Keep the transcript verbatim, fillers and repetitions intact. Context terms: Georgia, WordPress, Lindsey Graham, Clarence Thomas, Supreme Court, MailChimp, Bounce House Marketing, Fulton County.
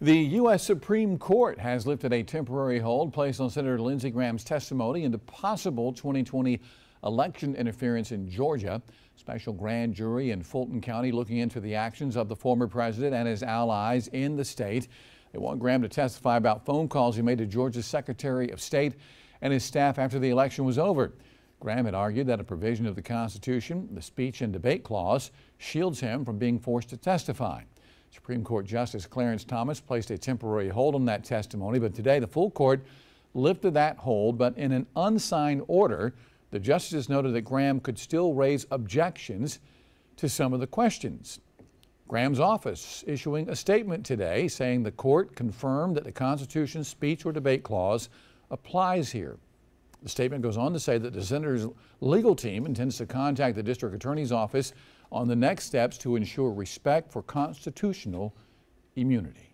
The U S Supreme Court has lifted a temporary hold placed on Senator Lindsey Graham's testimony into possible twenty twenty election interference in Georgia. Special grand jury in Fulton County looking into the actions of the former president and his allies in the state. They want Graham to testify about phone calls he made to Georgia's Secretary of State and his staff after the election was over. Graham had argued that a provision of the Constitution, the Speech and Debate Clause, shields him from being forced to testify. Supreme Court Justice Clarence Thomas placed a temporary hold on that testimony, but today the full court lifted that hold, but in an unsigned order, the justices noted that Graham could still raise objections to some of the questions. Graham's office issuing a statement today saying the court confirmed that the Constitution's speech or debate clause applies here. The statement goes on to say that the senator's legal team intends to contact the district attorney's office on the next steps to ensure respect for constitutional immunity.